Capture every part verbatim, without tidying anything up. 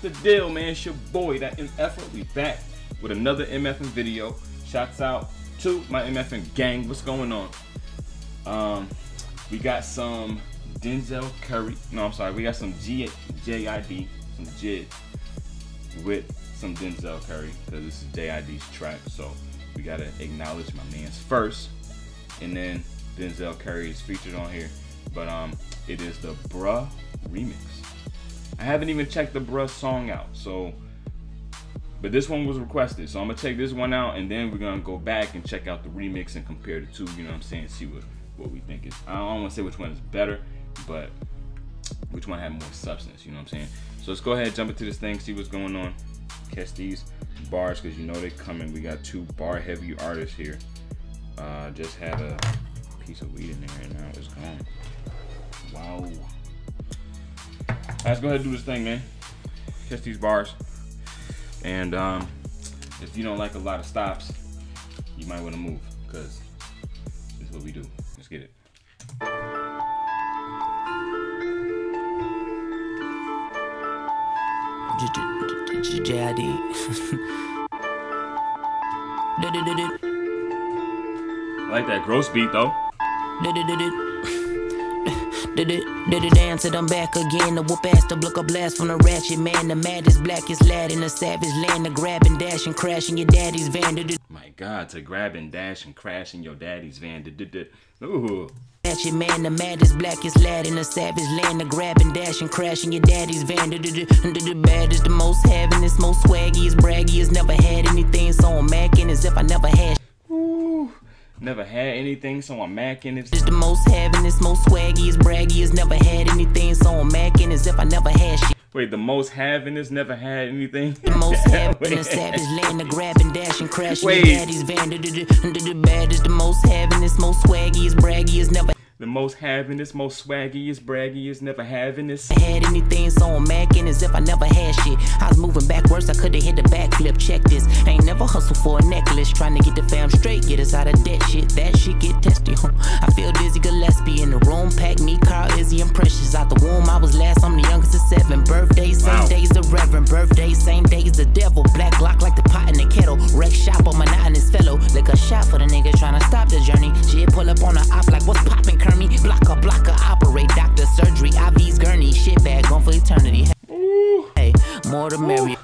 What's the deal, man? It's your boy, that M F. We back with another M F N video. Shouts out to my M F N gang. What's going on? Um, we got some Denzel Curry. No, I'm sorry. We got some J I D, some J I D with some Denzel Curry, because this is J I D's track. So we gotta acknowledge my man's first, and then Denzel Curry is featured on here. But um, it is the Bruh remix. I haven't even checked the Bruh song out, so, but this one was requested, so I'm gonna check this one out, and then we're gonna go back and check out the remix and compare the two, you know what I'm saying, see what, what we think is, I don't wanna say which one is better, but which one had more substance, you know what I'm saying? So let's go ahead and jump into this thing, see what's going on, catch these bars, cause you know they're coming. We got two bar heavy artists here. Uh, just had a piece of weed in there, and now it's gone. Wow. Let's go ahead and do this thing, man. Catch these bars. And um, if you don't like a lot of stops, you might want to move, because this is what we do. Let's get it. J I D. I like that gross beat, though. Did it, did it dance, and I'm back again. The whoop ass, the block a blast from the ratchet man. The maddest, blackest lad in a savage land. The grab and dash and crash in your daddy's van. Did it. My God, to grab and dash and crash in your daddy's van. Did it, did it. Ooh. Ratchet man, the maddest, blackest lad in a savage land. The grab and dash and crash in your daddy's van. Did it, did the baddest, the most heavinest, most swaggiest, braggiest. Never had anything, so I'm macking as if I never had. Ooh. Never had anything, so I'm macking. It's the most heaviness, most swaggiest, braggiest. Never had anything, so I'm macking as if I never had shit. Wait, the most heaviness never had anything? The most heaviness, savage land, the grab and dash and crash. Wait. Daddy's van, the baddest, the most heaviness, most swaggiest, braggiest. Never. The most heaviness, most swaggiest, braggiest. Never heaviness. Had anything, so I'm macking as if I never had shit. I was moving backwards, I could've hit the backflip. Check this. I ain't never hustled for a necklace. Trying to get the fam straight, get us out of debt shit. That shit get testy, huh? I feel Dizzy Gillespie in the room. Pack me, Carl, Izzy, and Precious. Out the womb, I was last. I'm the youngest of seven. Birthday, same wow. Day's the reverend. Birthday, same day's the devil. Black Glock like the pot in the kettle. Wreck shop on my knot and his fellow. Like a shot for the nigga trying to stop the journey. Shit, pull up on the op like what's poppin', me blocker, blocker, operate, doctor, surgery, I V's, gurney, shit bag, gone for eternity. Ooh. Hey, more to marry.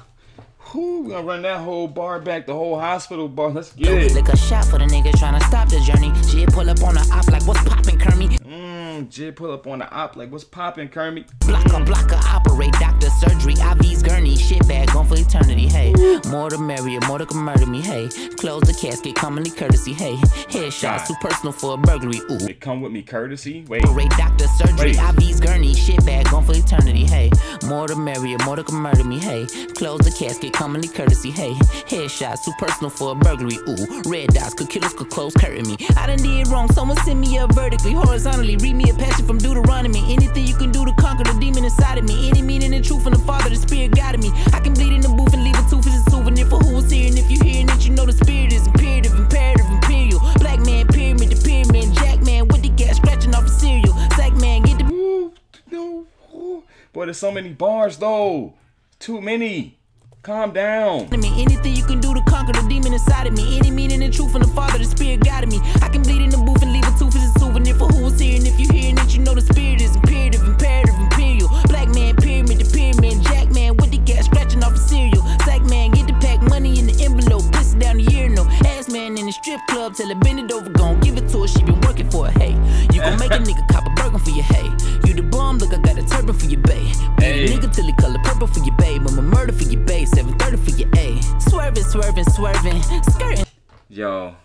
Ooh, we gonna run that whole bar back, the whole hospital bar. Let's get it. Like a shot for the nigga trying to stop the journey. Jid pull up on the op like what's poppin', Kermie. Mmm, Jid pull up on the op like what's poppin', Kermie. Blocker, blocker, operate, doctor, surgery, I V's, gurney, shit bag, gone for eternity. Hey, more to marry, more to murder me. Hey, close the casket, commonly courtesy. Hey, headshots too personal for a burglary. Ooh, they come with me courtesy. Wait, operate, doctor, surgery, wait. I V's, gurney, shit bag, gone for eternity. Hey, more to marry, more to murder me. Hey, close the casket, come commonly courtesy, hey, headshots, too personal for a burglary, ooh, red dots, could kill us, could close, curtain me, I done did wrong, someone send me up vertically, horizontally, read me a passage from Deuteronomy, anything you can do to conquer the demon inside of me, any meaning and truth from the Father, the Spirit guided me, I can bleed in the booth and leave a tooth as a souvenir for who's here, and if you're hearing it, you know the Spirit is imperative, imperative, imperial, black man, pyramid, the pyramid, jack man, with the gas, scratching off the cereal, sack man, get the, ooh, no, ooh. Boy, there's so many bars, though, too many. Calm down. Anything you can do to conquer the demon inside of me. Any meaning and truth from the Father, the Spirit guided me. I can bleed in the booth and leave a tooth as a souvenir for who's here. And if you're hearing it, you know the Spirit is imperative, imperative, imperial. Black man, pyramid, the pyramid, jack man with the gas, scratching off the cereal. Sack man, get the pack money in the envelope, piss down the year, no ass man in the strip club till it bend it over, gon' give it to her. She been working for it, hey. You gon' make a nigga cop a burger for your hey. You the bum, look, I got a turban for your bae. Hey. Nigga till he color purple for your babe. I'm a murder for your bae. seven thirty for your A. Swerving, swerving, swerving, skirting. Yo.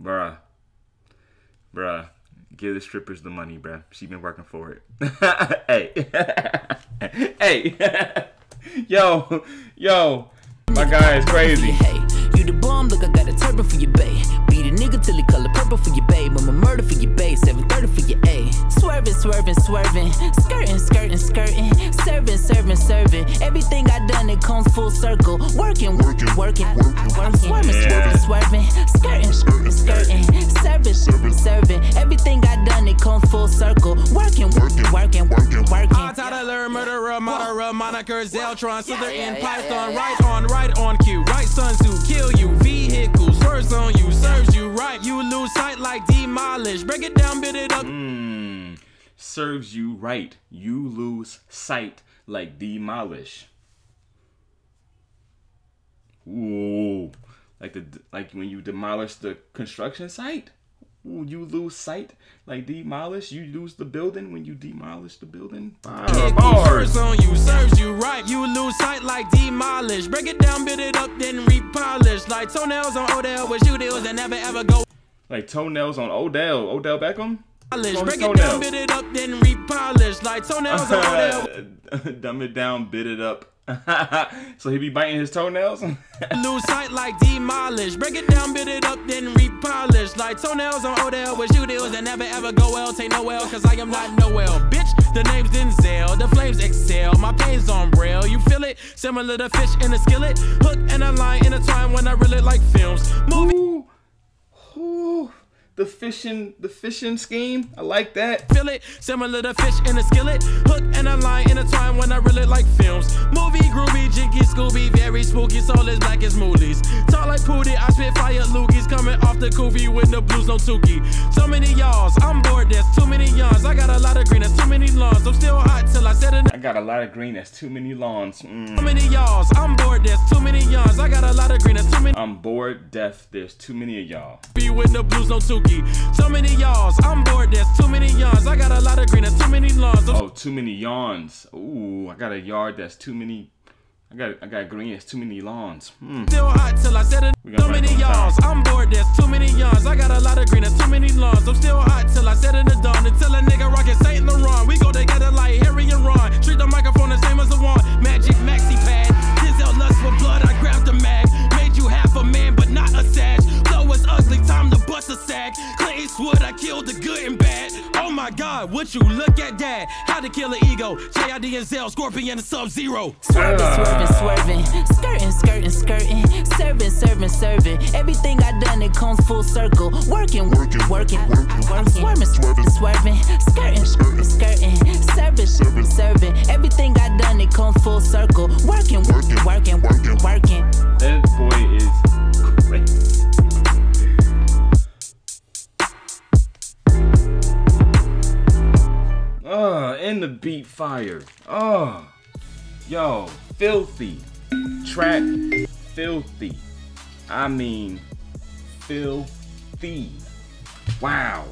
Bruh. Bruh. Give the strippers the money, bruh. She been working for it. Hey. Hey. Yo. Yo. My guy is crazy. Hey. You the bomb, look, I got a turban for your bae. Beat a nigga till he color purple for your babe. I'm a murder for your bae. seven thirty for your A. Swerving, swerving, swerving, skirting, skirting, skirting, serving, serving, serving. Everything I done, it comes full circle. Working, working, working, working. Swerving, swerving, swerving, skirting, skirting, skirting, serving, serving, serving. Everything I done, it come full circle. Working, working, working, working, working. I taught a learn murderer, murderer, moniker, Zeltron, Slither in Python. Right on, right on cue. Right, Sun Tzu, kill you. Vehicles, words on you, serves you right. You lose sight like demolish. Break it down, build it up. Mm, serves you right. You lose sight like demolish. Ooh, like the like when you demolish the construction site, ooh, you lose sight. Like demolish, you lose the building when you demolish the building. Bars. Bars on you, serves you right. You lose sight like demolish. Break it down, build it up, then repolish. Like toenails on Odell with you deals that never ever go. Like toenails on Odell, Odell Beckham. Polish. Break it down, bit it up, then repolish. Like toenails on Odell. Dumb it down, bit it up. So he be biting his toenails? Lose sight like demolish. Break it down, bit it up, then repolish. Like toenails on Odell with you deals that never ever go well. Take no well, cause I am not no well. Bitch, the name's Denzel, the flames excel. My pain's on rail, you feel it? Similar to fish in a skillet. Hook and a line in a twine when I reel it like films. Movie. Ooh. Ooh. The fishing, the fishing scheme, I like that. Feel it, similar to fish in a skillet. Hook and a line in a time when I reel it like films. Movie, groovy, jinky, Scooby, very spooky, soul is black as moolies. Talk like Pooty, I spit fire loogies, coming off the koofy with the blues, no tookie. So many y'alls, I'm bored, there's too many yawns. I got a lot of green, that's too many lawns. I'm still hot till I said it. I got a lot of green, that's too many lawns. Mm. So many y'alls, I'm bored, there's too many yawns. I got a lot of green, that's too many. I'm bored, deaf, there's too many of y'all. Be with the blues, no tookie. So many yawns, I'm bored, there's too many yawns. I got a lot of green, that's too many lawns. Oh, too many yawns. Ooh, I got a yard that's too many. I got I got green, it's too many lawns. Hmm. Still hot till I said it. So many yawns, I'm bored, there's too many yawns. I got a lot of green, that's too many lawns. I'm still hot till I said in the dawn. Until a nigga rocket Saint Laurent. We go together like Harry and Ron. Treat the microphone the same as a wand. Magic maxi pad. Denzel lust for blood, I grabbed the mag. Made you half a man, but not a sag. Though it's ugly, time to bust a sack. Clint Eastwood, I killed the good and bad. Oh my God, what you look at that? How to kill an ego? J I D, Denzel, Scorpion, and Sub Zero. Swerving, swerving, swerving, skirting, skirting, skirting, serving, serving, serving. Everything I done, it comes full circle. Working, working, working, working. Swerving, swerving, swerving, skirting, skirting, skirting, serving, serving, serving. Everything I done, it comes full circle. Working, working, working, working, working. That boy is crazy. Uh, and the beat fire. Oh, yo, filthy. Track filthy. I mean, filthy. Wow.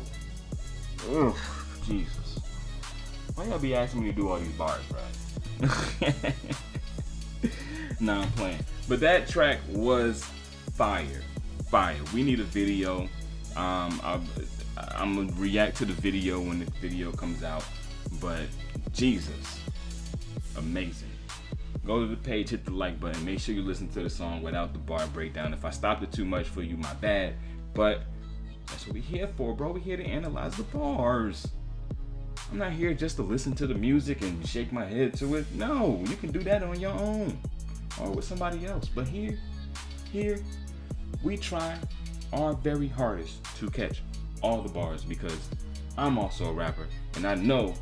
Ugh, Jesus. Why y'all be asking me to do all these bars, bro? Nah, I'm playing. But that track was fire. Fire. We need a video. Um, I, I'm gonna react to the video when the video comes out. But Jesus, amazing. Go to the page, hit the like button. Make sure you listen to the song without the bar breakdown. If I stopped it too much for you, my bad. But that's what we're here for, bro. We're here to analyze the bars. I'm not here just to listen to the music and shake my head to it. No, you can do that on your own or with somebody else. But here, here, we try our very hardest to catch all the bars because I'm also a rapper and I know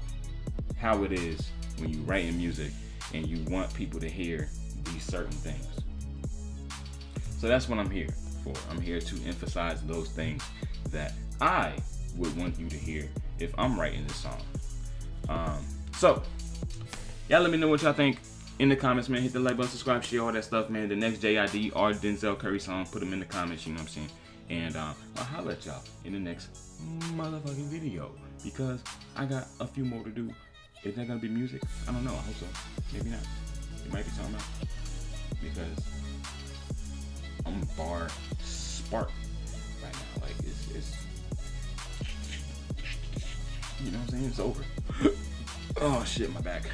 how it is when you writing music and you want people to hear these certain things. So that's what I'm here for. I'm here to emphasize those things that I would want you to hear if I'm writing this song. Um, so y'all let me know what y'all think in the comments, man. Hit the like button, subscribe, share, all that stuff, man. The next J I D or Denzel Curry song, put them in the comments, you know what I'm saying? And um, I'll holler at y'all in the next motherfucking video because I got a few more to do. Is that gonna be music? I don't know. I hope so. Maybe not. It might be something else because I'm bar spark right now. Like it's, it's, you know what I'm saying? It's over. Oh shit, my back.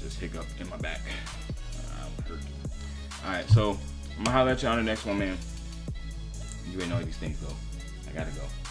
Just hiccup in my back. I'm hurt. All right, so I'm gonna holler at y'all in the next one, man. You ain't know these things though. I gotta go.